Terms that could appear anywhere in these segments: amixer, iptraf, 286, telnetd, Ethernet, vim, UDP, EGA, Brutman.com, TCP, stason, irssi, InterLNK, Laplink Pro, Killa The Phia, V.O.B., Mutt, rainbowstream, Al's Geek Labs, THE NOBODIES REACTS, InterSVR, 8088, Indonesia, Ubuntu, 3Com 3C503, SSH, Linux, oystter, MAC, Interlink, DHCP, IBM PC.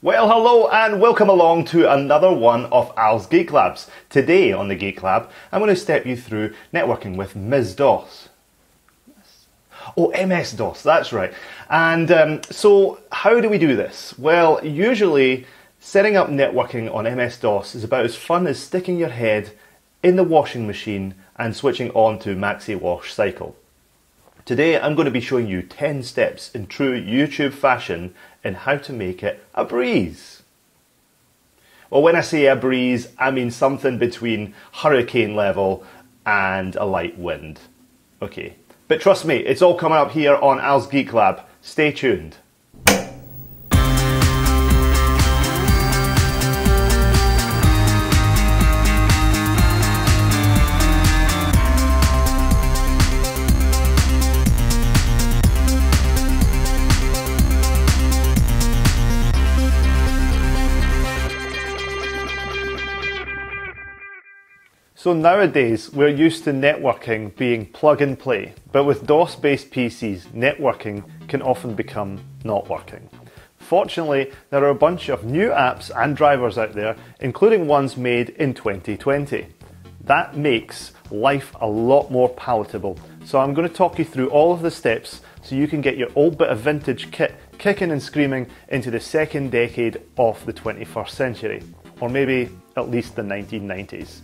Well, hello and welcome along to another one of Al's Geek Labs. Today on the Geek Lab, I'm going to step you through networking with MS-DOS. Oh, MS-DOS, that's right. And so how do we do this? Well, usually setting up networking on MS-DOS is about as fun as sticking your head in the washing machine and switching on to maxi wash cycle. Today I'm going to be showing you 10 steps in true YouTube fashion in how to make it a breeze. Well, when I say a breeze, I mean something between hurricane level and a light wind. Okay, but trust me, it's all coming up here on Al's Geek Lab. Stay tuned. So nowadays, we're used to networking being plug and play, but with DOS-based PCs, networking can often become not working. Fortunately, there are a bunch of new apps and drivers out there, including ones made in 2020. That makes life a lot more palatable. So I'm going to talk you through all of the steps so you can get your old bit of vintage kit kicking and screaming into the second decade of the 21st century, or maybe at least the 1990s.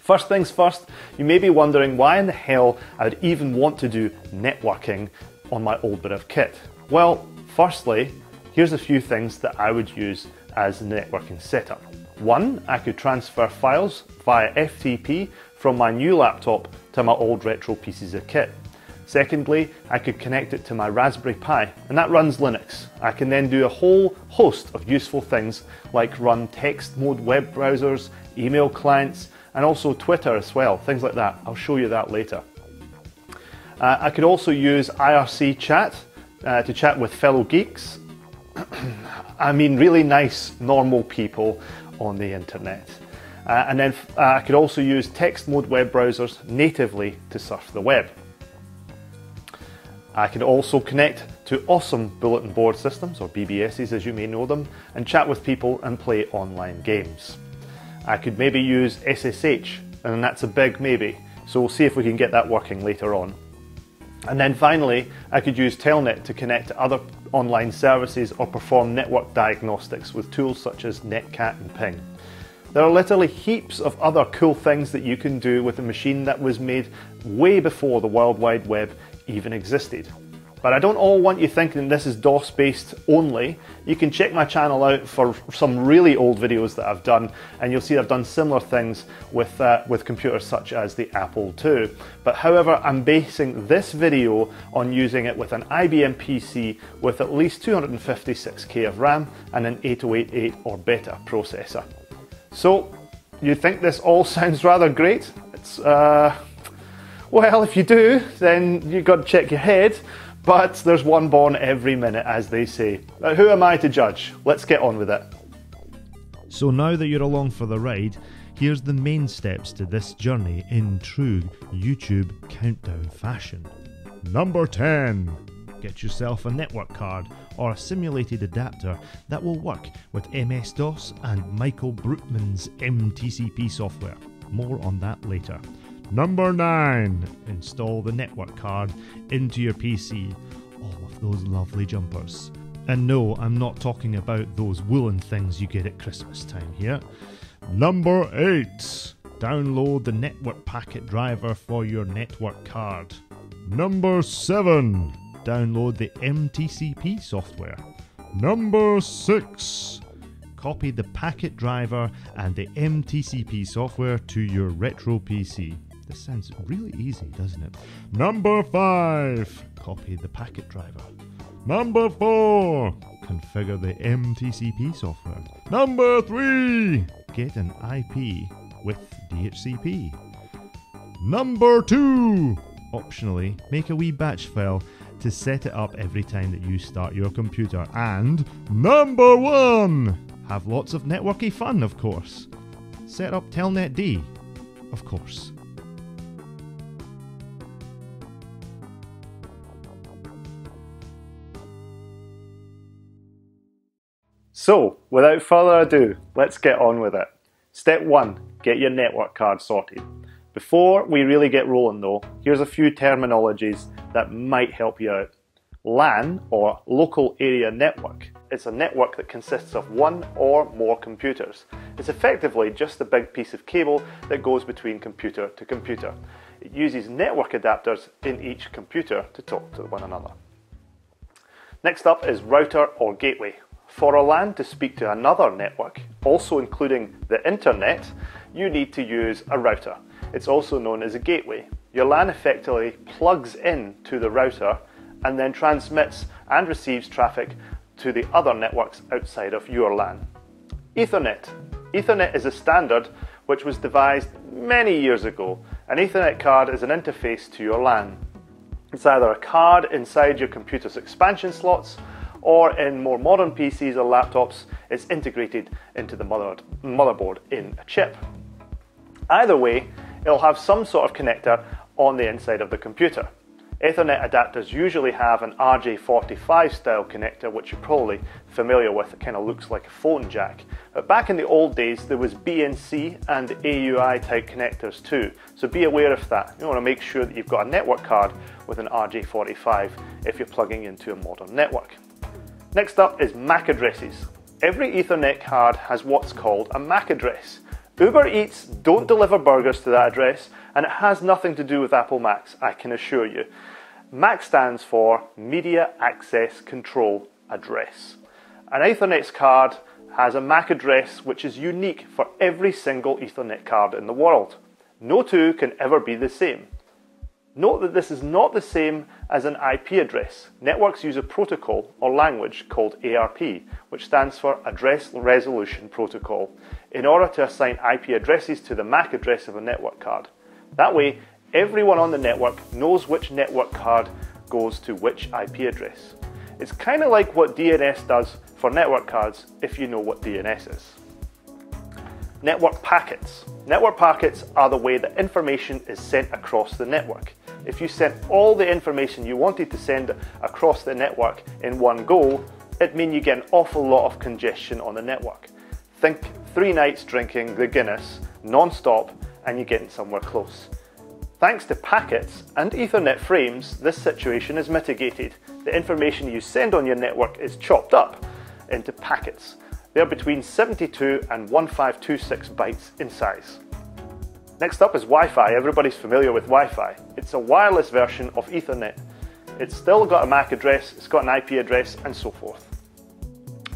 First things first, you may be wondering why in the hell I'd even want to do networking on my old bit of kit. Well, firstly, here's a few things that I would use as a networking setup. One, I could transfer files via FTP from my new laptop to my old retro pieces of kit. Secondly, I could connect it to my Raspberry Pi, and that runs Linux. I can then do a whole host of useful things like run text mode web browsers, email clients, and also Twitter as well, things like that. I'll show you that later. I could also use IRC chat to chat with fellow geeks. I mean really nice, normal people on the internet. And then I could also use text mode web browsers natively to surf the web. I could also connect to awesome bulletin board systems, or BBSs as you may know them, and chat with people and play online games. I could maybe use SSH, and that's a big maybe, so we'll see if we can get that working later on. And then finally, I could use Telnet to connect to other online services or perform network diagnostics with tools such as Netcat and Ping. There are literally heaps of other cool things that you can do with a machine that was made way before the World Wide Web even existed. But I don't all want you thinking this is DOS based only. You can check my channel out for some really old videos that I've done, and you'll see I've done similar things with computers such as the Apple II. But however, I'm basing this video on using it with an IBM PC with at least 256K of RAM and an 8088 or better processor. So, you think this all sounds rather great? It's, well, if you do, then you've got to check your head. But there's one born every minute, as they say. But who am I to judge? Let's get on with it. So now that you're along for the ride, here's the main steps to this journey in true YouTube countdown fashion. Number 10. Get yourself a network card or a simulated adapter that will work with MS-DOS and Michael Brutman's mTCP software. More on that later. Number 9. Install the network card into your PC. All of those lovely jumpers. And no, I'm not talking about those woolen things you get at Christmas time here. Number 8. Download the network packet driver for your network card. Number 7. Download the mTCP software. Number 6. Copy the packet driver and the mTCP software to your retro PC. This sounds really easy, doesn't it? Number 5. Copy the packet driver. Number 4. Configure the mTCP software. Number 3. Get an IP with DHCP. Number 2. Optionally, make a wee batch file to set it up every time that you start your computer. And number 1. Have lots of networky fun, of course. Set up Telnet D, of course. So, without further ado, let's get on with it. Step 1. Get your network card sorted. Before we really get rolling though, here's a few terminologies that might help you out. LAN, or Local Area Network, is a network that consists of one or more computers. It's effectively just a big piece of cable that goes between computer to computer. It uses network adapters in each computer to talk to one another. Next up is router or gateway. For a LAN to speak to another network, also including the internet, you need to use a router. It's also known as a gateway. Your LAN effectively plugs in to the router and then transmits and receives traffic to the other networks outside of your LAN. Ethernet. Ethernet is a standard which was devised many years ago. An Ethernet card is an interface to your LAN. It's either a card inside your computer's expansion slots, or in more modern PCs or laptops, it's integrated into the motherboard in a chip. Either way, it'll have some sort of connector on the inside of the computer. Ethernet adapters usually have an RJ45 style connector, which you're probably familiar with. It kind of looks like a phone jack. But back in the old days, there was BNC and AUI type connectors too, so be aware of that. You want to make sure that you've got a network card with an RJ45 if you're plugging into a modern network. Next up is MAC addresses. Every Ethernet card has what's called a MAC address. Uber Eats don't deliver burgers to that address, and it has nothing to do with Apple Macs, I can assure you. MAC stands for Media Access Control Address. An Ethernet card has a MAC address which is unique for every single Ethernet card in the world. No two can ever be the same. Note that this is not the same as an IP address. Networks use a protocol or language called ARP, which stands for Address Resolution Protocol, in order to assign IP addresses to the MAC address of a network card. That way, everyone on the network knows which network card goes to which IP address. It's kind of like what DNS does for network cards, if you know what DNS is. Network packets. Network packets are the way that information is sent across the network. If you sent all the information you wanted to send across the network in one go, it'd mean you get an awful lot of congestion on the network. Think 3 nights drinking the Guinness non-stop and you're getting somewhere close. Thanks to packets and Ethernet frames, this situation is mitigated. The information you send on your network is chopped up into packets. They're between 72 and 1526 bytes in size. Next up is Wi-Fi. Everybody's familiar with Wi-Fi. It's a wireless version of Ethernet. It's still got a MAC address, it's got an IP address, and so forth.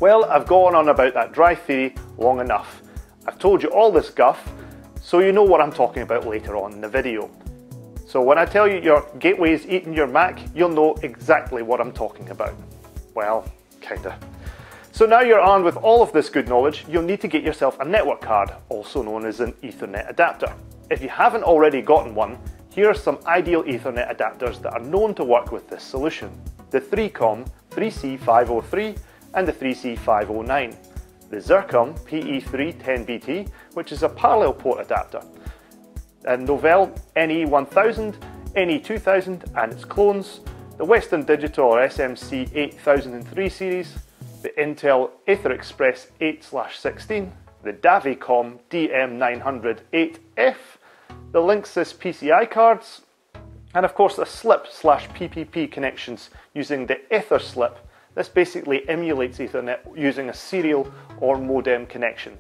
Well, I've gone on about that dry theory long enough. I've told you all this guff, so you know what I'm talking about later on in the video. So when I tell you your gateway is eating your MAC, you'll know exactly what I'm talking about. Well, kinda. So now you're armed with all of this good knowledge, you'll need to get yourself a network card, also known as an Ethernet adapter. If you haven't already gotten one, here are some ideal Ethernet adapters that are known to work with this solution. The 3Com 3C503 and the 3C509. The Zircom PE310BT, which is a parallel port adapter. And Novell NE1000, NE2000 and its clones. The Western Digital or SMC 8003 series. The Intel EtherExpress 8/16, the Davicom DM900-8F, the Linksys PCI cards, and of course the SLIP/PPP connections using the EtherSLIP. This basically emulates Ethernet using a serial or modem connection.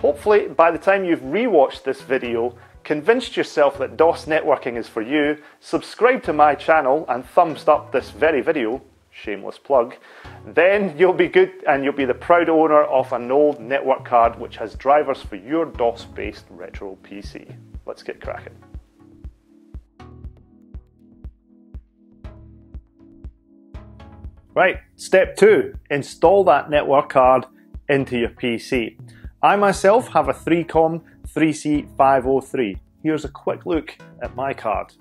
Hopefully, by the time you've rewatched this video, convinced yourself that DOS networking is for you, subscribe to my channel and thumbs up this very video. Shameless plug. Then you'll be good and you'll be the proud owner of an old network card which has drivers for your DOS-based retro PC. Let's get cracking. Right, step 2. Install that network card into your PC. I myself have a 3Com 3C503. Here's a quick look at my card.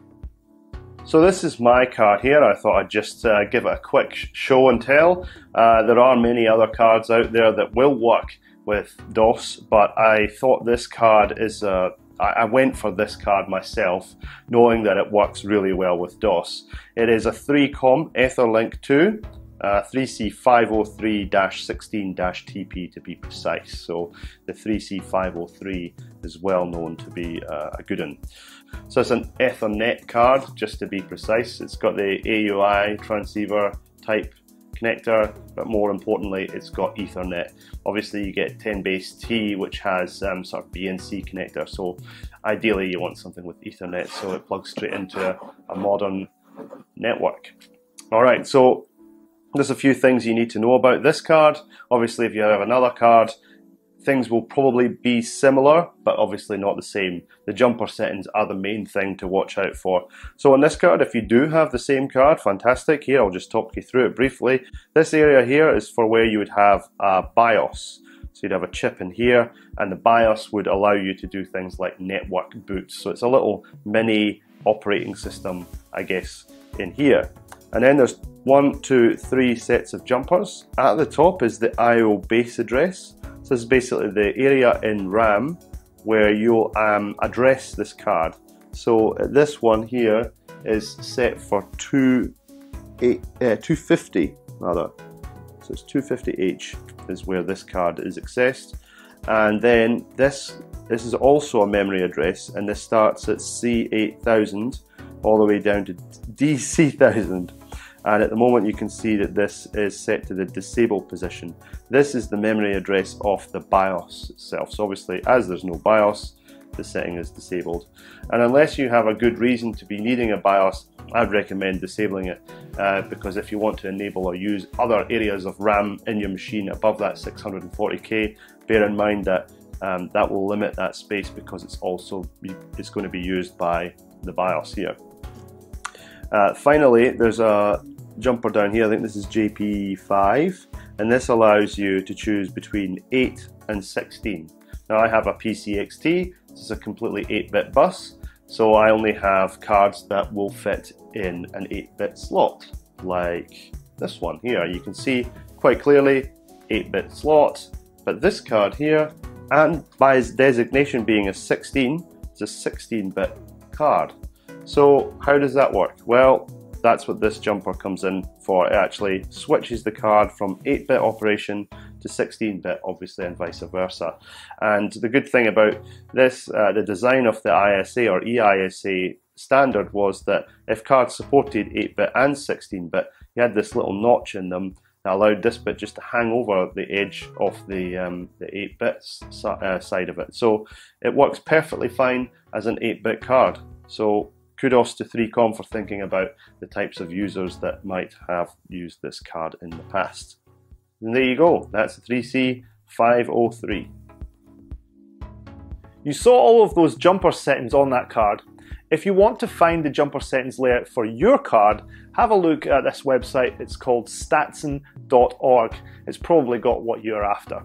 So this is my card here. I thought I'd just give it a quick show and tell. There are many other cards out there that will work with DOS, but I thought this card is I went for this card myself, knowing that it works really well with DOS. It is a 3Com Etherlink 2 3C503-16-TP to be precise. So the 3C503 is well known to be a good one. So it's an Ethernet card, just to be precise. It's got the AUI transceiver type connector, but more importantly it's got Ethernet. Obviously you get 10BASE-T, which has sort of BNC connector, so ideally you want something with Ethernet so it plugs straight into a modern network. Alright, so there's a few things you need to know about this card. Obviously, if you have another card, things will probably be similar, but obviously not the same. The jumper settings are the main thing to watch out for. So on this card, if you do have the same card, fantastic. Here, I'll just talk you through it briefly. This area here is for where you would have a BIOS. So you'd have a chip in here, and the BIOS would allow you to do things like network boots. So it's a little mini operating system, I guess, in here. And then there's 1, 2, 3 sets of jumpers. At the top is the I/O base address. So this is basically the area in RAM where you'll address this card. So this one here is set for 250 rather. So it's 250H is where this card is accessed. And then this is also a memory address, and this starts at C8000 all the way down to DC1000. And at the moment you can see that this is set to the disable position. This is the memory address of the BIOS itself. So obviously, as there's no BIOS, the setting is disabled. And unless you have a good reason to be needing a BIOS, I'd recommend disabling it, because if you want to enable or use other areas of RAM in your machine above that 640K, bear in mind that that will limit that space, because it's going to be used by the BIOS here. Finally, there's a jumper down here, I think this is JP5, and this allows you to choose between 8 and 16. Now I have a PCXT, this is a completely 8-bit bus, so I only have cards that will fit in an 8-bit slot, like this one here. You can see quite clearly 8-bit slot, but this card here, and by its designation being a 16, it's a 16-bit card. So how does that work? Well, that's what this jumper comes in for. It actually switches the card from 8-bit operation to 16-bit, obviously, and vice versa. And the good thing about this, the design of the ISA or EISA standard, was that if cards supported 8-bit and 16-bit, you had this little notch in them that allowed this bit just to hang over the edge of the 8-bit side of it. So it works perfectly fine as an 8-bit card. So kudos to 3Com for thinking about the types of users that might have used this card in the past. And there you go, that's the 3C503. You saw all of those jumper settings on that card. If you want to find the jumper settings layout for your card, have a look at this website. It's called statson.org. It's probably got what you're after.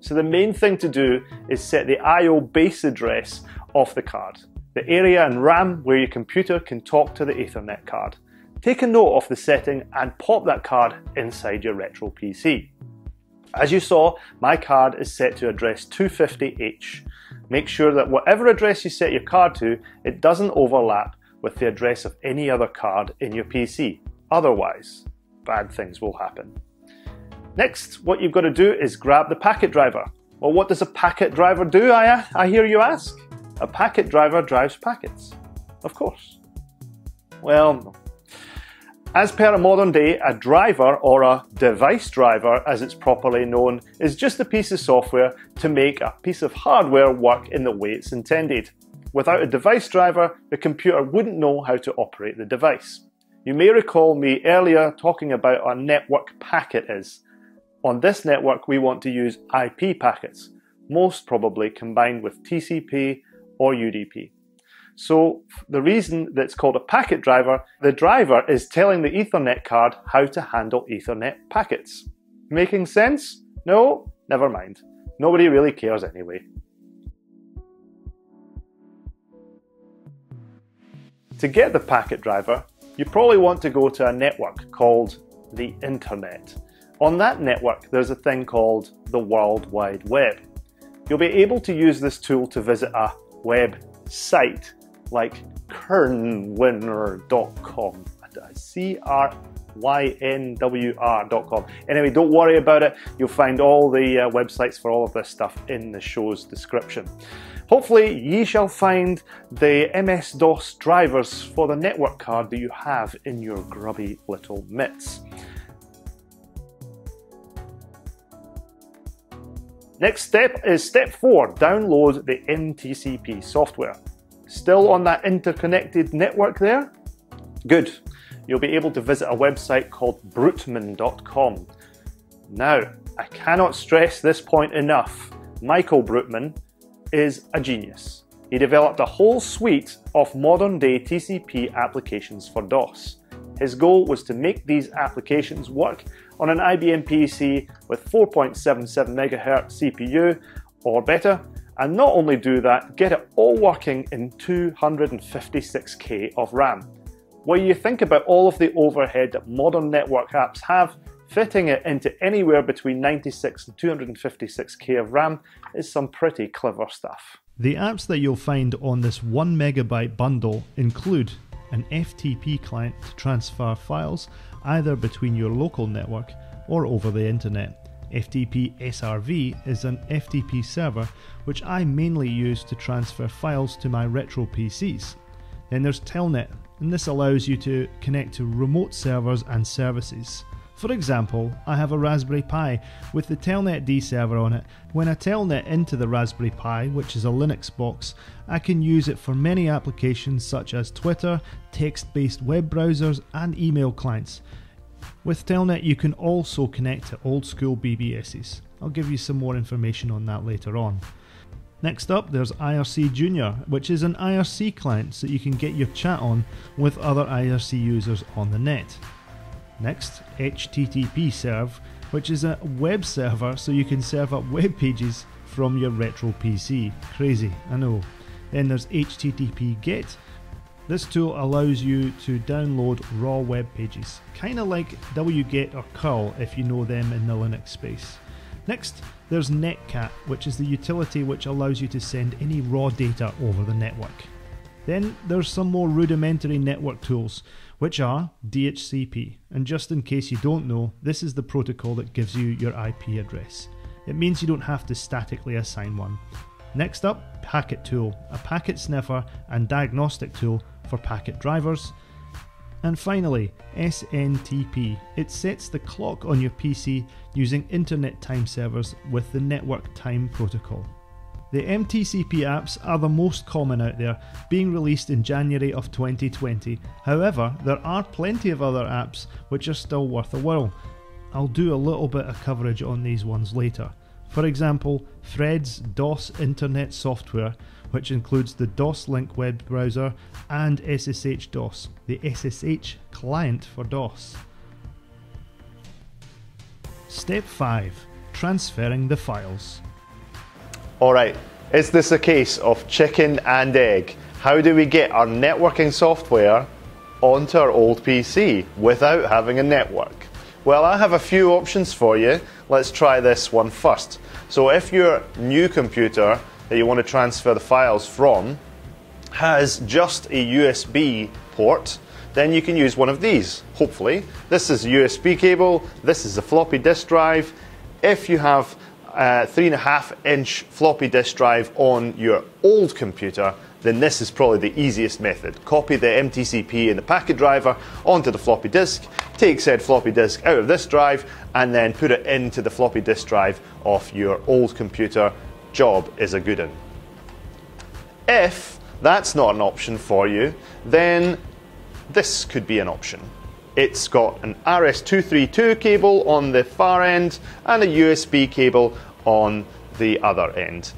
So the main thing to do is set the I/O base address of the card, the area in RAM where your computer can talk to the Ethernet card. Take a note of the setting and pop that card inside your retro PC. As you saw, my card is set to address 250H. Make sure that whatever address you set your card to, it doesn't overlap with the address of any other card in your PC. Otherwise, bad things will happen. Next, what you've got to do is grab the packet driver. Well, what does a packet driver do, I hear you ask? A packet driver drives packets, of course. Well, no. As per a modern day, a driver, or a device driver as it's properly known, is just a piece of software to make a piece of hardware work in the way it's intended. Without a device driver, the computer wouldn't know how to operate the device. You may recall me earlier talking about what a network packet is. On this network, we want to use IP packets, most probably combined with TCP, or UDP. So the reason that's called a packet driver, the driver is telling the Ethernet card how to handle Ethernet packets. Making sense? No? Never mind. Nobody really cares anyway. To get the packet driver, you probably want to go to a network called the Internet. On that network, there's a thing called the World Wide Web. You'll be able to use this tool to visit a website like kernwinner.com, C-R ynwr.com. Anyway, don't worry about it. You'll find all the websites for all of this stuff in the show's description. Hopefully, ye shall find the MS-DOS drivers for the network card that you have in your grubby little mitts. Next step is step 4, download the mTCP software. Still on that interconnected network there? Good. You'll be able to visit a website called brutman.com. Now, I cannot stress this point enough. Michael Brutman is a genius. He developed a whole suite of modern-day TCP applications for DOS. His goal was to make these applications work on an IBM PC with 4.77 MHz CPU or better, and not only do that, get it all working in 256K of RAM. When you think about all of the overhead that modern network apps have, fitting it into anywhere between 96 and 256K of RAM is some pretty clever stuff. The apps that you'll find on this 1 MB bundle include an FTP client to transfer files either between your local network or over the internet. FTP-SRV is an FTP server which I mainly use to transfer files to my retro PCs. Then there's Telnet, and this allows you to connect to remote servers and services. For example, I have a Raspberry Pi with the Telnet D server on it. When I telnet into the Raspberry Pi, which is a Linux box, I can use it for many applications such as Twitter, text-based web browsers, and email clients. With Telnet, you can also connect to old-school BBSs. I'll give you some more information on that later on. Next up, there's IRC Jr, which is an IRC client so you can get your chat on with other IRC users on the net. Next, HTTP serve, which is a web server so you can serve up web pages from your retro PC. Crazy, I know. Then there's HTTP GET. This tool allows you to download raw web pages, kind of like wget or curl if you know them in the Linux space. Next, there's Netcat, which is the utility which allows you to send any raw data over the network. Then there's some more rudimentary network tools, which are DHCP. And just in case you don't know, this is the protocol that gives you your IP address. It means you don't have to statically assign one. Next up, packet tool, a packet sniffer and diagnostic tool for packet drivers. And finally, SNTP. It sets the clock on your PC using internet time servers with the network time protocol. The mTCP apps are the most common out there, being released in January of 2020. However, there are plenty of other apps which are still worth a whirl. I'll do a little bit of coverage on these ones later. For example, Thread's DOS Internet software, which includes the DOS Link web browser and SSH DOS, the SSH client for DOS. Step 5, transferring the files. All right, is this a case of chicken and egg? How do we get our networking software onto our old PC without having a network? Well, I have a few options for you. Let's try this one first. So if your new computer that you want to transfer the files from has just a USB port, then you can use one of these, hopefully. This is a USB cable, this is a floppy disk drive. If you have a 3.5-inch floppy disk drive on your old computer, then this is probably the easiest method. Copy the mTCP and the packet driver onto the floppy disk, take said floppy disk out of this drive, and then put it into the floppy disk drive of your old computer. Job is a good one. If that's not an option for you, then this could be an option. It's got an RS-232 cable on the far end and a USB cable on the other end.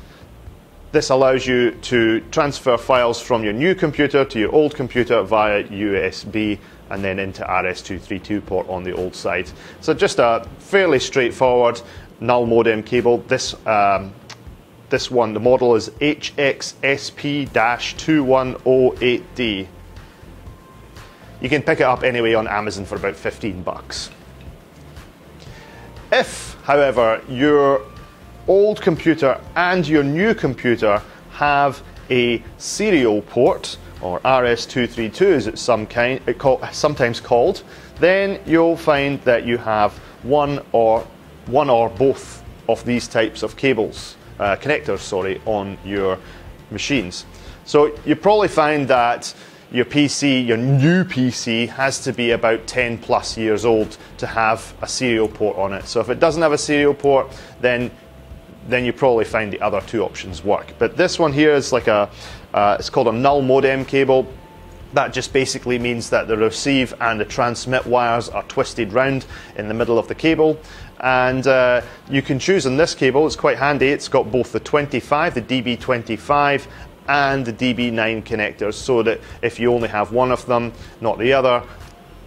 This allows you to transfer files from your new computer to your old computer via USB and then into RS-232 port on the old side. So just a fairly straightforward null modem cable. This one, the model is HXSP-2108D. You can pick it up anyway on Amazon for about 15 bucks. If, however, your old computer and your new computer have a serial port or RS-232s at some kind, sometimes called, then you'll find that you have one or both of these types of cables, connectors, sorry, on your machines. So you probably find that your PC, your new PC, has to be about 10 plus years old to have a serial port on it. So if it doesn't have a serial port, then you probably find the other two options work. But this one here is like a, it's called a null modem cable. That just basically means that the receive and the transmit wires are twisted round in the middle of the cable. And you can choose on this cable, it's quite handy, it's got both the 25, the DB25 and the DB9 connectors, so that if you only have one of them, not the other,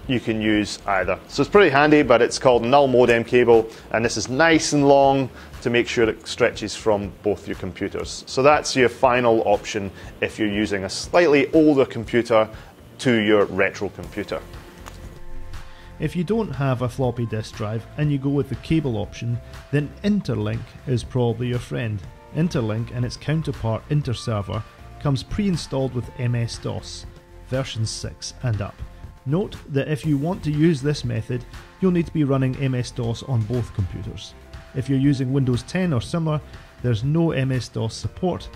you can use either. So it's pretty handy, but it's called null modem cable, and this is nice and long to make sure it stretches from both your computers. So that's your final option if you're using a slightly older computer to your retro computer. If you don't have a floppy disk drive and you go with the cable option, then Interlink is probably your friend. Interlink and its counterpart InterServer comes pre-installed with MS-DOS, version 6 and up. Note that if you want to use this method, you'll need to be running MS-DOS on both computers. If you're using Windows 10 or similar, there's no MS-DOS support,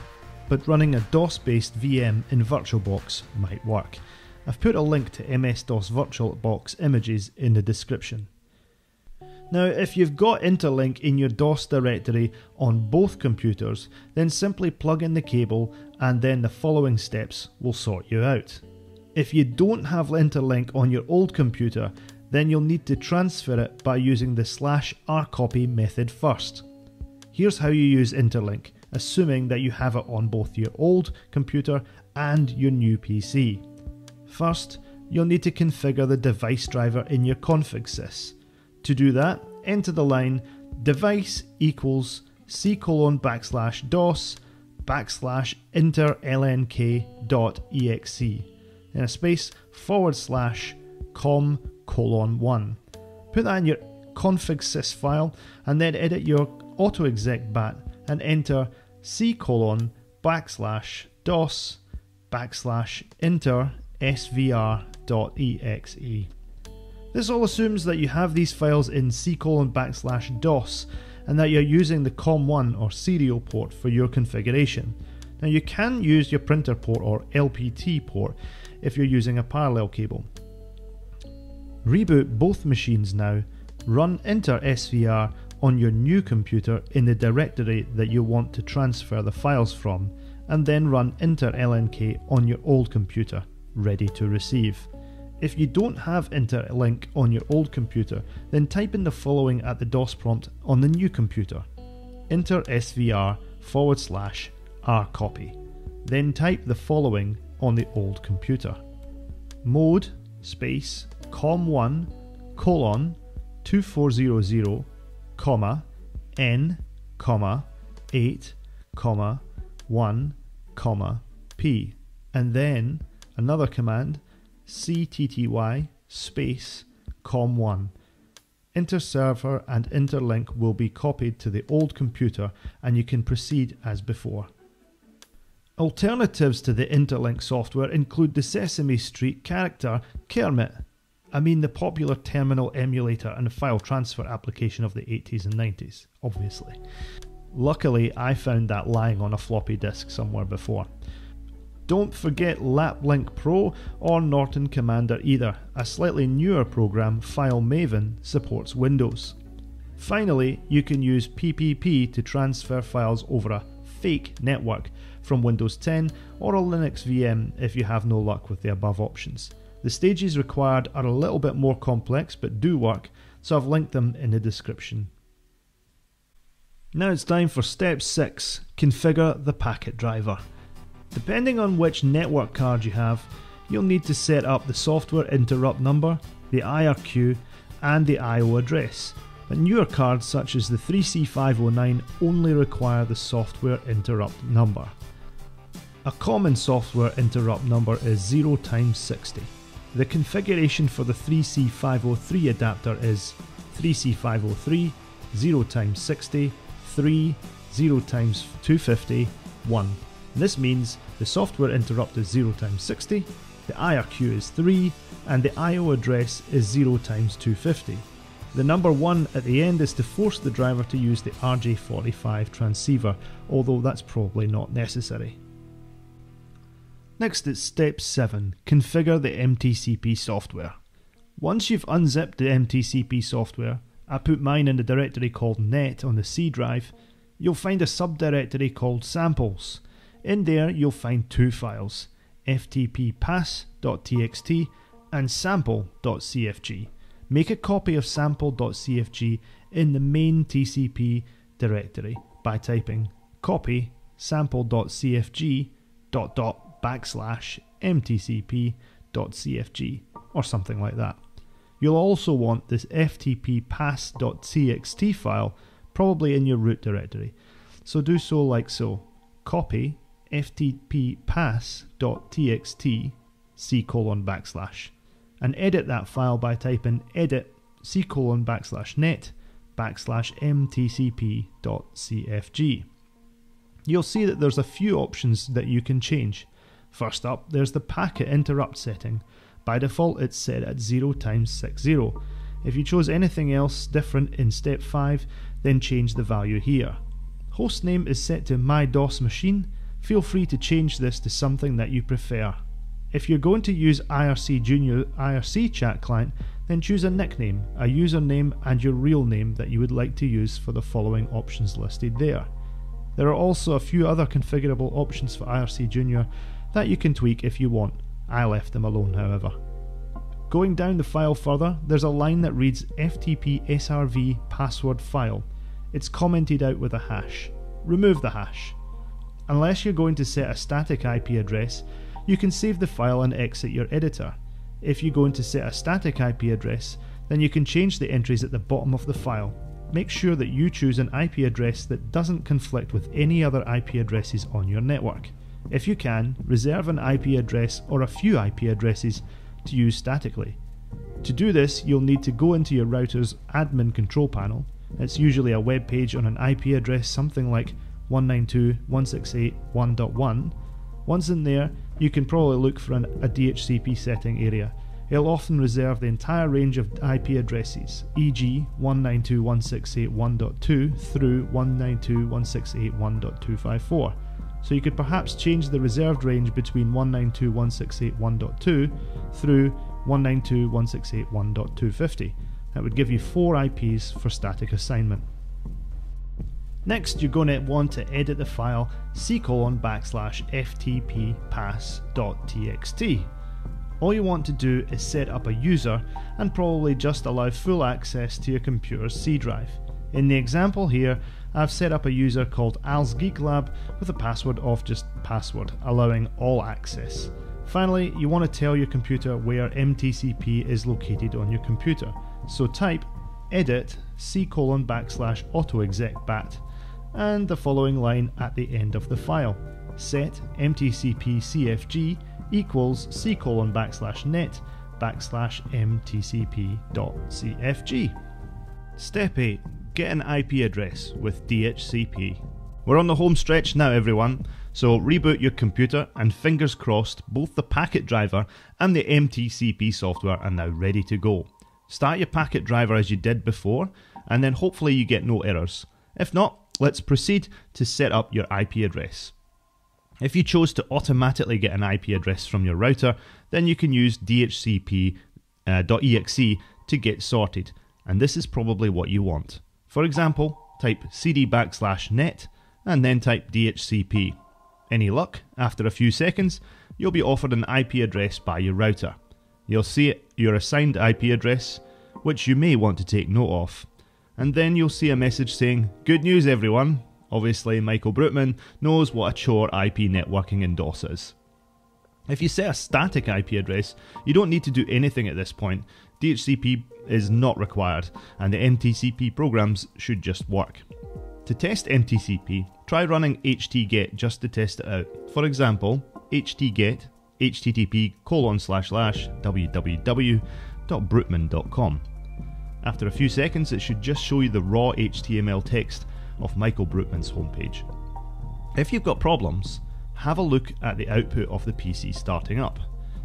but running a DOS-based VM in VirtualBox might work. I've put a link to MS-DOS VirtualBox images in the description. Now, if you've got Interlink in your DOS directory on both computers, then simply plug in the cable and then the following steps will sort you out. If you don't have Interlink on your old computer, then you'll need to transfer it by using the /rcopy method first. Here's how you use Interlink, assuming that you have it on both your old computer and your new PC. First, you'll need to configure the device driver in your config sys. To do that, enter the line device equals c:\dos\interlnk.exe and a space /com:1. Put that in your config sys file and then edit your autoexec bat and enter c:\dos\inter.svr.exe. This all assumes that you have these files in c:\dos and that you're using the COM1 or serial port for your configuration. Now you can use your printer port or LPT port if you're using a parallel cable. Reboot both machines now, run InterSVR on your new computer in the directory that you want to transfer the files from, and then run InterLNK on your old computer, ready to receive. If you don't have Interlink on your old computer, then type in the following at the DOS prompt on the new computer, InterSVR/rcopy. Then type the following on the old computer, mode space COM1:2400(n), 8, 1, p, and then another command ctty /COM1. InterServer and Interlink will be copied to the old computer and you can proceed as before. Alternatives to the Interlink software include the Sesame Street character Kermit. I mean the popular terminal emulator and file transfer application of the 80s and 90s, obviously. Luckily, I found that lying on a floppy disk somewhere before. Don't forget LapLink Pro or Norton Commander either. A slightly newer program, FileMaven, supports Windows. Finally, you can use PPP to transfer files over a fake network from Windows 10 or a Linux VM if you have no luck with the above options. The stages required are a little bit more complex but do work, so I've linked them in the description. Now it's time for step 6, configure the packet driver. Depending on which network card you have, you'll need to set up the software interrupt number, the IRQ and the I/O address, but newer cards such as the 3C509 only require the software interrupt number. A common software interrupt number is 0x60. The configuration for the 3C503 adapter is 3C503, 0x60, 3, 0x250, 1. This means the software interrupt is 0x60, the IRQ is 3, and the I/O address is 0x250. The number 1 at the end is to force the driver to use the RJ45 transceiver, although that's probably not necessary. Next is step 7, configure the mTCP software. Once you've unzipped the mTCP software, I put mine in the directory called net on the C drive, you'll find a subdirectory called samples. In there you'll find two files, ftppass.txt and sample.cfg. Make a copy of sample.cfg in the main TCP directory by typing copy sample.cfg /mtcp.cfg or something like that. You'll also want this ftppass.txt file probably in your root directory. So do so like so, copy ftppass.txt c:\, and edit that file by typing edit c:\net \mtcp.cfg. You'll see that there's a few options that you can change. First up, there's the packet interrupt setting. By default it's set at 0x60. If you chose anything else different in step 5, then change the value here. Hostname is set to my DOS machine. Feel free to change this to something that you prefer. If you're going to use IRC Jr IRC chat client, then choose a nickname, a username and your real name that you would like to use for the following options listed there. There are also a few other configurable options for IRC Jr that you can tweak if you want. I left them alone however. Going down the file further, there's a line that reads FTP-SRV password file. It's commented out with a hash. Remove the hash. Unless you're going to set a static IP address, you can save the file and exit your editor. If you're going to set a static IP address, then you can change the entries at the bottom of the file. Make sure that you choose an IP address that doesn't conflict with any other IP addresses on your network. If you can, reserve an IP address or a few IP addresses to use statically. To do this, you'll need to go into your router's admin control panel. It's usually a web page on an IP address something like 192.168.1.1. Once in there, you can probably look for a DHCP setting area. It'll often reserve the entire range of IP addresses, e.g. 192.168.1.2 through 192.168.1.254. So you could perhaps change the reserved range between 192.168.1.2 through 192.168.1.250. That would give you 4 IPs for static assignment. Next, you're going to want to edit the file c:\ftppass.txt. All you want to do is set up a user and probably just allow full access to your computer's C drive. In the example here, I've set up a user called Al's Geek Lab with a password of just password, allowing all access. Finally, you want to tell your computer where mTCP is located on your computer. So type edit c:\autoexec bat and the following line at the end of the file. Set mtcp.cfg equals c:\net \mtcp.cfg. Step 8. Get an IP address with DHCP. We're on the home stretch now everyone, so reboot your computer and fingers crossed both the packet driver and the mTCP software are now ready to go. Start your packet driver as you did before and then hopefully you get no errors. If not, let's proceed to set up your IP address. If you chose to automatically get an IP address from your router, then you can use DHCP.exe to get sorted, and this is probably what you want. For example, type cd\net and then type DHCP. Any luck, after a few seconds, you'll be offered an IP address by your router. You'll see your assigned IP address, which you may want to take note of. And then you'll see a message saying, "Good news everyone." Obviously, Michael Brutman knows what a chore IP networking in DOS is. If you set a static IP address, you don't need to do anything at this point. DHCP is not required and the mTCP programs should just work. To test mTCP, try running htget just to test it out. For example, htget http://www.brutman.com. After a few seconds, it should just show you the raw HTML text of Michael Brutman's homepage. If you've got problems, have a look at the output of the PC starting up.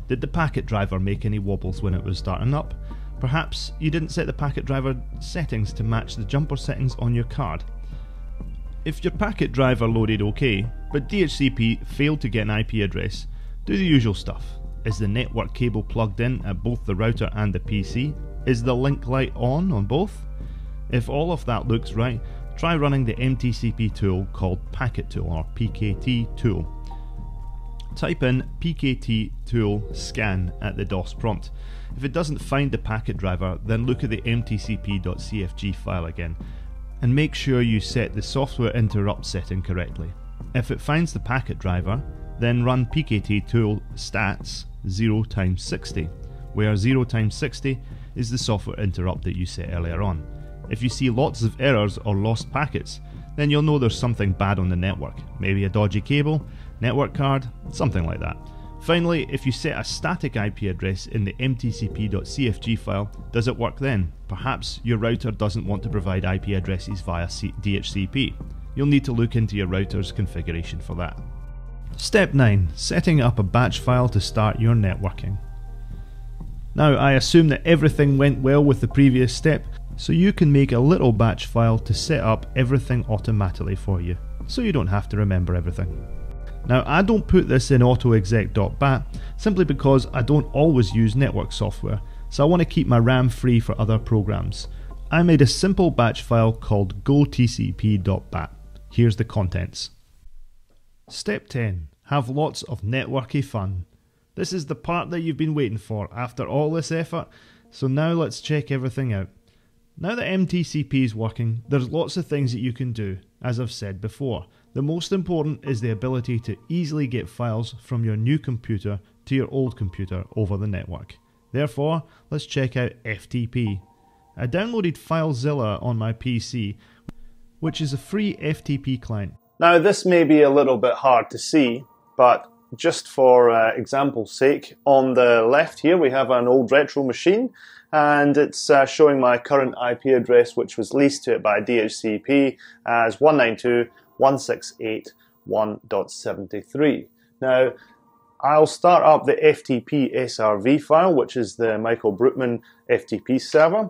Did the packet driver make any wobbles when it was starting up? Perhaps you didn't set the packet driver settings to match the jumper settings on your card. If your packet driver loaded okay, but DHCP failed to get an IP address, do the usual stuff. Is the network cable plugged in at both the router and the PC? Is the link light on both? If all of that looks right, try running the mTCP tool called packet tool or PKT tool. Type in PKT tool scan at the DOS prompt. If it doesn't find the packet driver, then look at the mtcp.cfg file again and make sure you set the software interrupt setting correctly. If it finds the packet driver, then run pkt tool stats 0x60, where 0x60 is the software interrupt that you set earlier on. If you see lots of errors or lost packets, then you'll know there's something bad on the network, maybe a dodgy cable, network card, something like that. Finally, if you set a static IP address in the mtcp.cfg file, does it work then? Perhaps your router doesn't want to provide IP addresses via DHCP. You'll need to look into your router's configuration for that. Step 9. Setting up a batch file to start your networking. Now, I assume that everything went well with the previous step, so you can make a little batch file to set up everything automatically for you, so you don't have to remember everything. Now, I don't put this in autoexec.bat simply because I don't always use network software, so I want to keep my RAM free for other programs. I made a simple batch file called gotcp.bat. Here's the contents. Step 10. Have lots of networky fun. This is the part that you've been waiting for after all this effort, so now let's check everything out. Now that mTCP is working, there's lots of things that you can do, as I've said before. The most important is the ability to easily get files from your new computer to your old computer over the network. Therefore, let's check out FTP. I downloaded FileZilla on my PC, which is a free FTP client. Now, this may be a little bit hard to see, but just for example's sake, on the left here we have an old retro machine, and it's showing my current IP address, which was leased to it by DHCP, as 192.168.1.73. Now, I'll start up the FTP-SRV file, which is the Michael Brutman FTP server.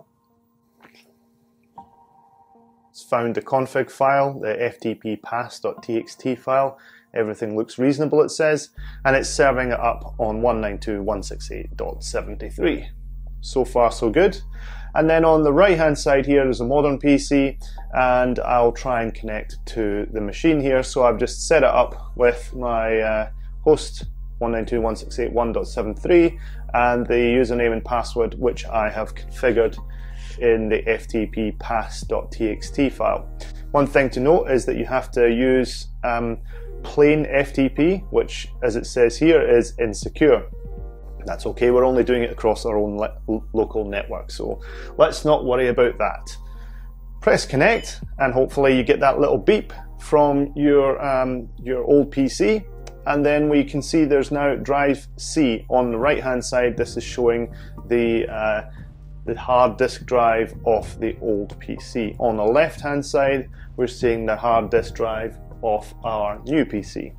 It's found the config file, the ftppass.txt file. Everything looks reasonable, it says, and it's serving it up on 192.168.73. So far, so good. And then on the right hand side here is a modern PC, and I'll try and connect to the machine here. So I've just set it up with my host 192.168.1.73 and the username and password, which I have configured in the ftppass.txt file. One thing to note is that you have to use plain FTP, which, as it says here, is insecure. That's okay, we're only doing it across our own local network, so let's not worry about that. Press connect, and hopefully you get that little beep from your old PC, and then we can see there's now drive C on the right hand side. This is showing the hard disk drive of the old PC. On the left hand side we're seeing the hard disk drive of our new PC.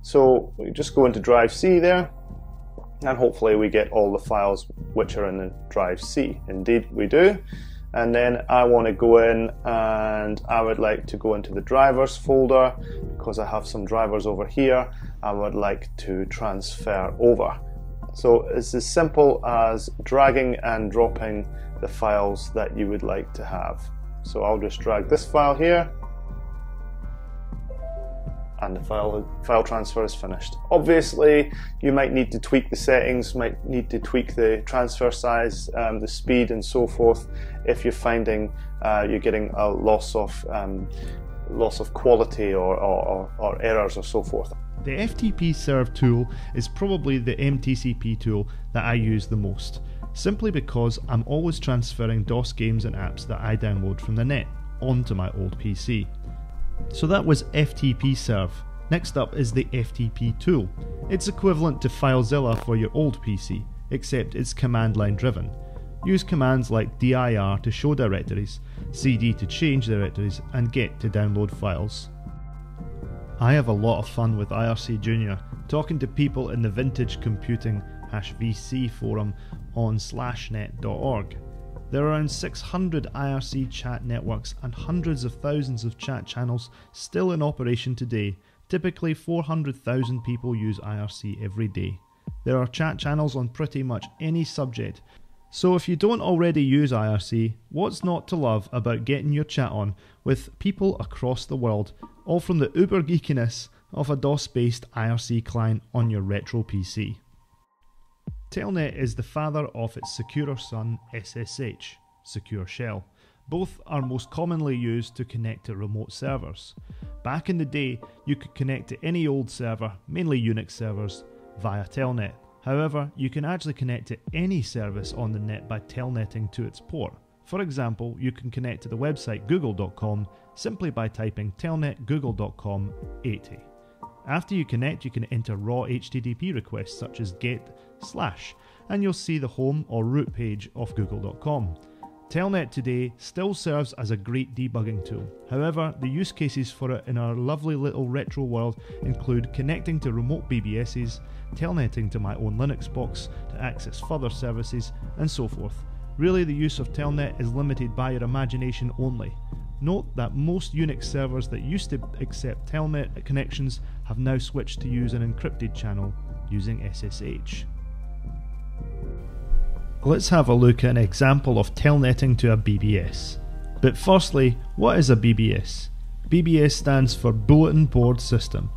So we just go into drive C there, and hopefully we get all the files which are in the drive C. Indeed we do. And then I want to go in, and I would like to go into the drivers folder because I have some drivers over here I would like to transfer over. So it's as simple as dragging and dropping the files that you would like to have. So I'll just drag this file here, and the file transfer is finished. Obviously, you might need to tweak the settings, might need to tweak the transfer size, the speed and so forth, if you're finding you're getting a loss of quality or errors or so forth. The FTP serve tool is probably the mTCP tool that I use the most, simply because I'm always transferring DOS games and apps that I download from the net onto my old PC. So that was FTP serve. Next up is the FTP tool. It's equivalent to FileZilla for your old PC, except it's command line driven. Use commands like dir to show directories, cd to change directories, and get to download files. I have a lot of fun with IRC Jr, talking to people in the vintage computing #VC forum on slashnet.org. There are around 600 IRC chat networks and hundreds of thousands of chat channels still in operation today. Typically 400,000 people use IRC every day. There are chat channels on pretty much any subject. So if you don't already use IRC, what's not to love about getting your chat on with people across the world, all from the uber geekiness of a DOS-based IRC client on your retro PC. Telnet is the father of its securer son SSH, Secure Shell. Both are most commonly used to connect to remote servers. Back in the day, you could connect to any old server, mainly Unix servers, via Telnet. However, you can actually connect to any service on the net by telnetting to its port. For example, you can connect to the website google.com simply by typing telnet google.com 80. After you connect, you can enter raw HTTP requests such as get/ and you'll see the home or root page of google.com. Telnet today still serves as a great debugging tool. However, the use cases for it in our lovely little retro world include connecting to remote BBSs, telnetting to my own Linux box to access further services, and so forth. Really, the use of Telnet is limited by your imagination only. Note that most Unix servers that used to accept Telnet connections have now switched to use an encrypted channel using SSH. Let's have a look at an example of telnetting to a BBS. But firstly, what is a BBS? BBS stands for Bulletin Board System.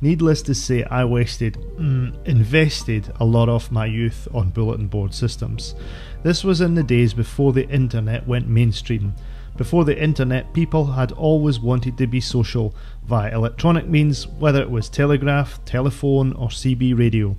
Needless to say, I invested a lot of my youth on bulletin board systems. This was in the days before the internet went mainstream. Before the internet, people had always wanted to be social via electronic means, whether it was telegraph, telephone, or CB radio.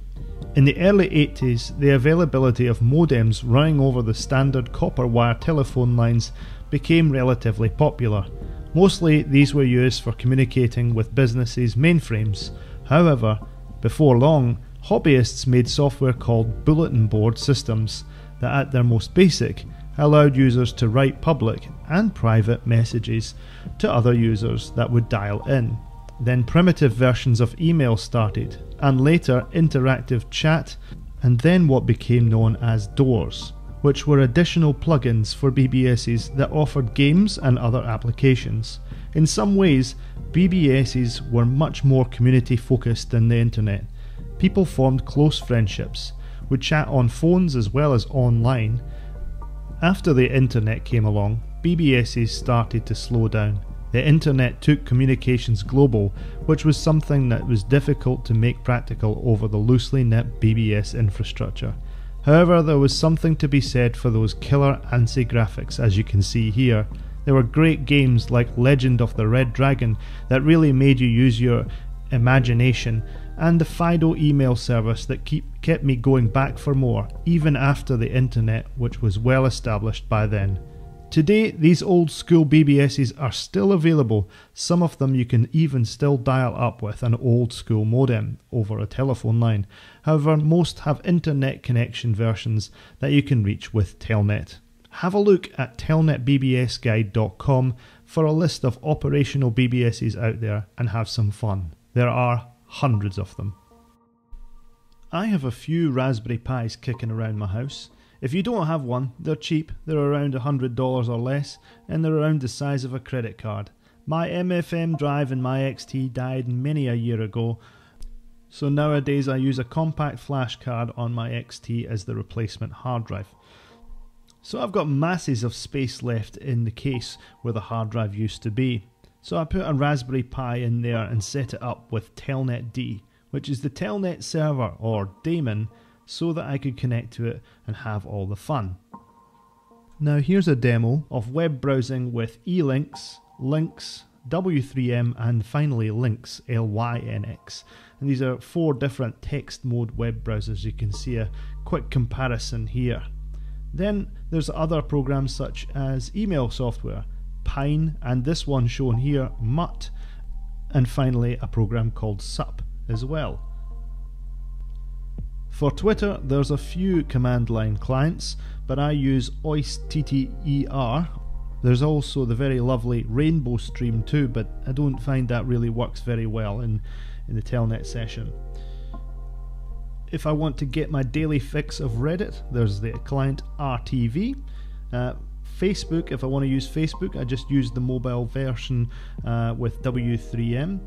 In the early 80s, the availability of modems running over the standard copper wire telephone lines became relatively popular. Mostly these were used for communicating with businesses' mainframes. However, before long, hobbyists made software called bulletin board systems that at their most basic allowed users to write public and private messages to other users that would dial in. Then primitive versions of email started, and later interactive chat, and then what became known as doors, which were additional plugins for BBSs that offered games and other applications. In some ways, BBSs were much more community focused than the internet. People formed close friendships, would chat on phones as well as online. After the internet came along, BBSs started to slow down. The internet took communications global, which was something that was difficult to make practical over the loosely knit BBS infrastructure. However, there was something to be said for those killer ANSI graphics, as you can see here. There were great games like Legend of the Red Dragon that really made you use your imagination, and the Fido email service that kept me going back for more, even after the internet, which was well established by then. Today, these old school BBSs are still available. Some of them you can even still dial up with an old school modem over a telephone line. However, most have internet connection versions that you can reach with Telnet. Have a look at telnetbbsguide.com for a list of operational BBSs out there and have some fun. There are hundreds of them. I have a few Raspberry Pis kicking around my house. If you don't have one, they're cheap, they're around $100 or less, and they're around the size of a credit card. My MFM drive in my XT died many a year ago, so nowadays I use a compact flash card on my XT as the replacement hard drive. So I've got masses of space left in the case where the hard drive used to be. So I put a Raspberry Pi in there and set it up with telnetd, which is the Telnet server, or daemon, so that I could connect to it and have all the fun. Now here's a demo of web browsing with elinks, links, W3M, and finally Lynx, L-Y-N-X. And these are four different text mode web browsers. You can see a quick comparison here. Then there's other programs such as email software, Pine, and this one shown here, Mutt, and finally a program called Sup as well. For Twitter, there's a few command line clients, but I use oistTTER There's also the very lovely rainbow stream too, but I don't find that really works very well in the Telnet session. If I want to get my daily fix of Reddit, there's the client RTV. Facebook, if I want to use Facebook, I just use the mobile version with W3M.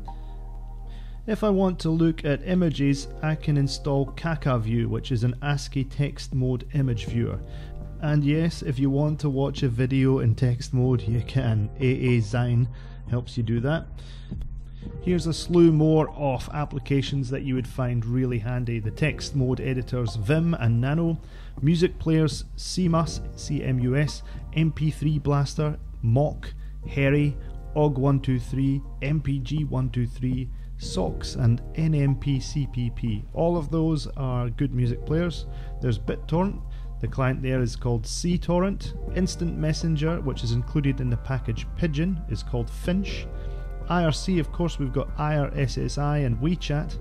If I want to look at images, I can install KakaView, which is an ASCII text mode image viewer. And yes, if you want to watch a video in text mode, you can. AAZine helps you do that. Here's a slew more of applications that you would find really handy. The text mode editors Vim and Nano, music players CMUS, CMUS, MP3 Blaster, Mock, Heri, OGG123, MPG123, SOX and NMP CPP. All of those are good music players. There's BitTorrent. The client there is called CTorrent. Instant Messenger, which is included in the package Pigeon, is called Finch. IRC, of course, we've got IRSSI and WeChat.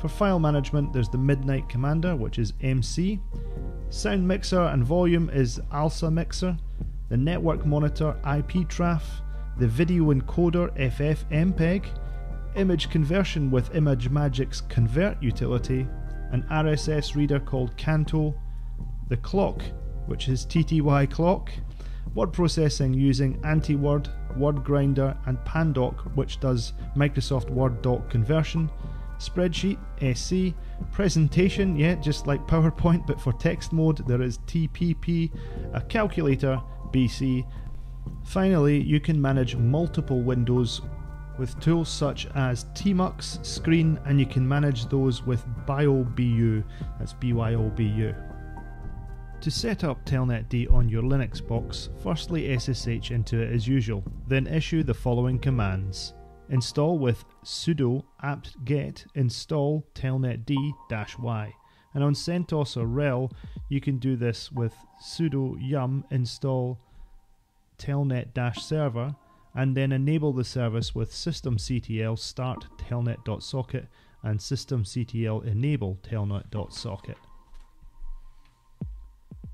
For file management, there's the Midnight Commander, which is MC. Sound Mixer and Volume is ALSA Mixer. The Network Monitor, IPTraf. The Video Encoder, FFmpeg. Image Conversion with ImageMagic's Convert utility. An RSS reader called Canto. The Clock, which is TTY Clock. Word processing using AntiWord, WordGrinder and Pandoc, which does Microsoft Word doc conversion. Spreadsheet, SC. Presentation, yeah, just like PowerPoint but for text mode, there is TPP. A calculator, BC. Finally, you can manage multiple windows with tools such as Tmux, Screen, and you can manage those with BYOBU, that's BYOBU. To set up Telnet D on your Linux box, firstly SSH into it as usual, then issue the following commands. Install with sudo apt-get install telnetd-y, and on CentOS or RHEL you can do this with sudo yum install telnet-server and then enable the service with systemctl start telnet.socket and systemctl enable telnet.socket.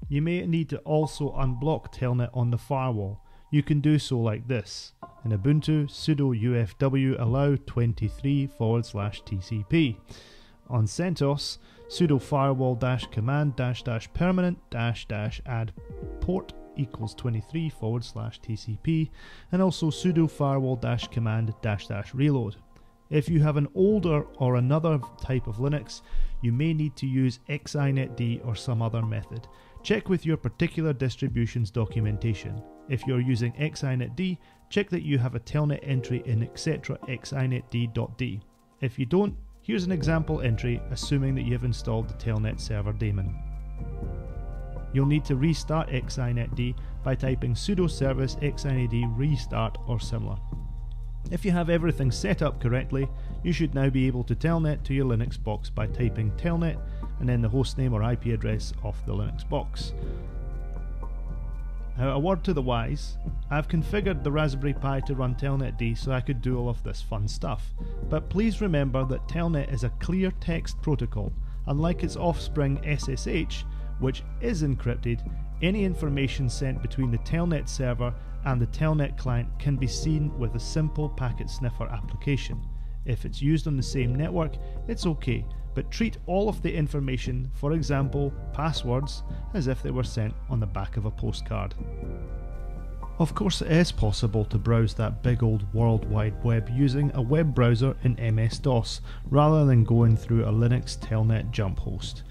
You may need to also unblock Telnet on the firewall. You can do so like this, in Ubuntu sudo ufw allow 23/tcp. On CentOS, sudo firewall command permanent add port equals 23/tcp, and also sudo firewall command reload. If you have an older or another type of Linux, you may need to use xinetd or some other method. Check with your particular distribution's documentation. If you're using xinetd, check that you have a telnet entry in etc xinetd.d. If you don't, here's an example entry assuming that you have installed the telnet server daemon. You'll need to restart xinetd by typing sudo service xinetd restart or similar. If you have everything set up correctly, you should now be able to telnet to your Linux box by typing telnet and then the hostname or IP address of the Linux box. Now, a word to the wise, I've configured the Raspberry Pi to run Telnet D so I could do all of this fun stuff, but please remember that Telnet is a clear text protocol. Unlike its offspring SSH, which is encrypted, any information sent between the Telnet server and the Telnet client can be seen with a simple packet sniffer application. If it's used on the same network, it's okay, but treat all of the information, for example passwords, as if they were sent on the back of a postcard. Of course it is possible to browse that big old World Wide Web using a web browser in MS-DOS, rather than going through a Linux Telnet jump host.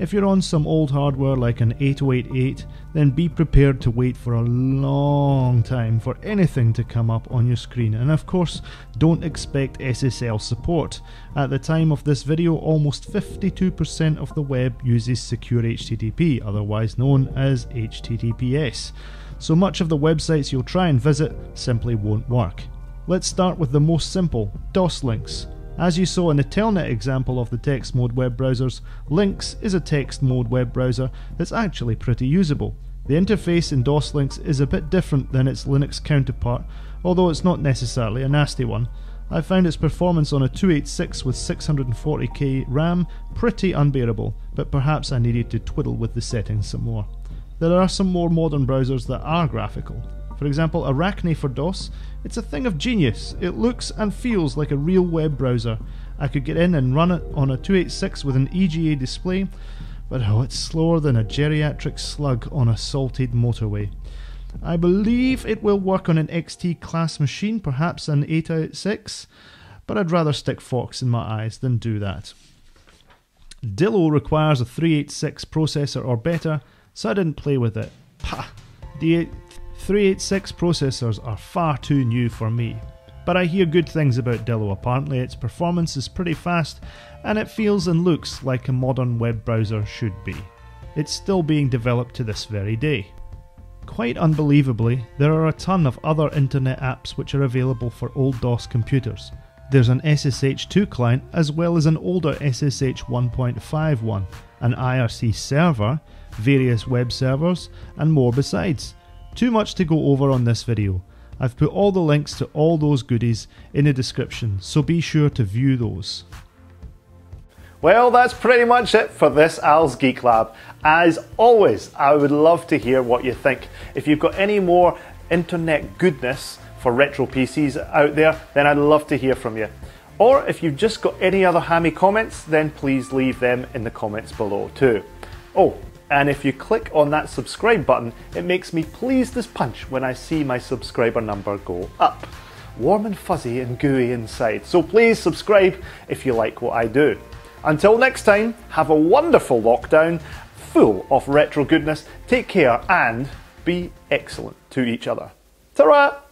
If you're on some old hardware like an 8088, then be prepared to wait for a long time for anything to come up on your screen, and of course don't expect SSL support. At the time of this video, almost 52% of the web uses secure HTTP, otherwise known as HTTPS, so much of the websites you'll try and visit simply won't work. Let's start with the most simple, DOS links. As you saw in the Telnet example of the text mode web browsers, Links is a text mode web browser that's actually pretty usable. The interface in DOS Links is a bit different than its Linux counterpart, although it's not necessarily a nasty one. I found its performance on a 286 with 640k RAM pretty unbearable, but perhaps I needed to twiddle with the settings some more. There are some more modern browsers that are graphical. For example, Arachne for DOS. It's a thing of genius. It looks and feels like a real web browser. I could get in and run it on a 286 with an EGA display, but oh, it's slower than a geriatric slug on a salted motorway. I believe it will work on an XT class machine, perhaps an 886, but I'd rather stick Fox in my eyes than do that. Dillo requires a 386 processor or better, so I didn't play with it. Pah! The 386 processors are far too new for me. But I hear good things about Dillo. Apparently its performance is pretty fast and it feels and looks like a modern web browser should be. It's still being developed to this very day. Quite unbelievably, there are a ton of other internet apps which are available for old DOS computers. There's an SSH2 client as well as an older SSH 1.5 one, an IRC server, various web servers, and more besides. Too much to go over on this video. I've put all the links to all those goodies in the description, so be sure to view those. Well, that's pretty much it for this Al's Geek Lab. As always, I would love to hear what you think. If you've got any more internet goodness for retro PCs out there, then I'd love to hear from you. Or if you've just got any other hammy comments, then please leave them in the comments below too. Oh, and if you click on that subscribe button, it makes me pleased as punch when I see my subscriber number go up. Warm and fuzzy and gooey inside. So please subscribe if you like what I do. Until next time, have a wonderful lockdown full of retro goodness. Take care and be excellent to each other. Ta-ra!